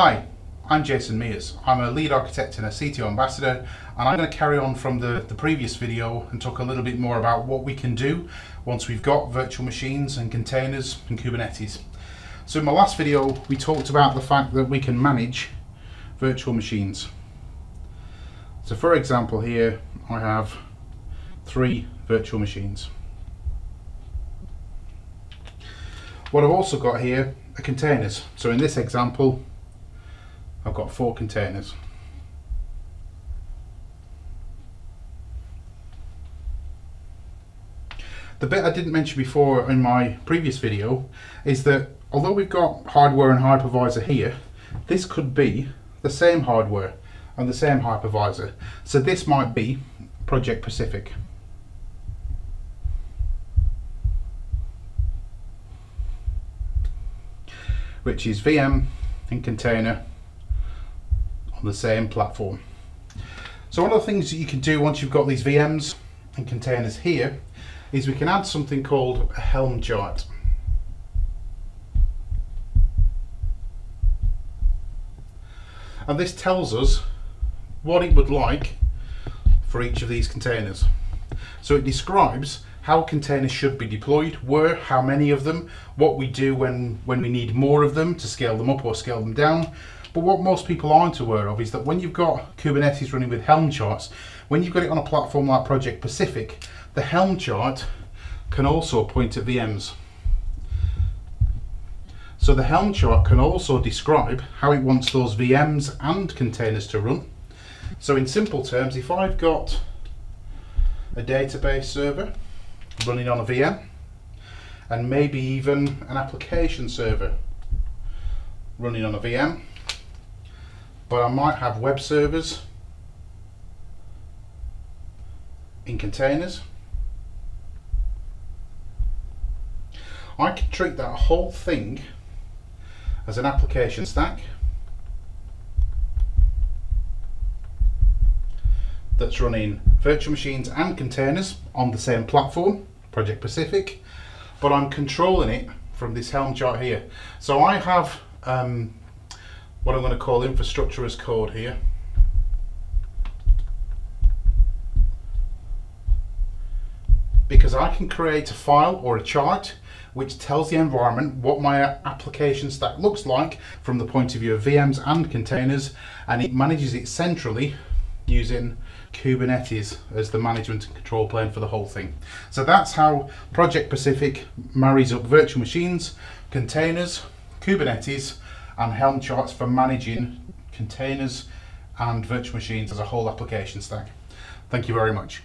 Hi, I'm Jason Mears. I'm a lead architect and a CTO ambassador, and I'm going to carry on from the previous video and talk a little bit more about what we can do once we've got virtual machines and containers and Kubernetes. So in my last video, we talked about the fact that we can manage virtual machines. So for example, here I have 3 virtual machines. What I've also got here are containers. So in this example, I've got 4 containers. The bit I didn't mention before in my previous video is that although we've got hardware and hypervisor here, this could be the same hardware and the same hypervisor. So this might be Project Pacific. Which is VM and container on the same platform. So one of the things that you can do once you've got these VMs and containers here is we can add something called a helm chart. And this tells us what it would like for each of these containers. So it describes how containers should be deployed, where, how many of them, what we do when we need more of them to scale them up or scale them down. But what most people aren't aware of is that when you've got Kubernetes running with helm charts, when you've got it on a platform like Project Pacific, the helm chart can also point at VMs. So the helm chart can also describe how it wants those VMs and containers to run. So in simple terms, if I've got a database server running on a VM, and maybe even an application server running on a VM, but I might have web servers in containers. I could treat that whole thing as an application stack that's running virtual machines and containers on the same platform, Project Pacific, but I'm controlling it from this helm chart here. So I have what I'm going to call infrastructure as code here. Because I can create a file or a chart which tells the environment what my application stack looks like from the point of view of VMs and containers, and it manages it centrally using Kubernetes as the management and control plane for the whole thing. So that's how Project Pacific marries up virtual machines, containers, Kubernetes, and helm charts for managing containers and virtual machines as a whole application stack. Thank you very much.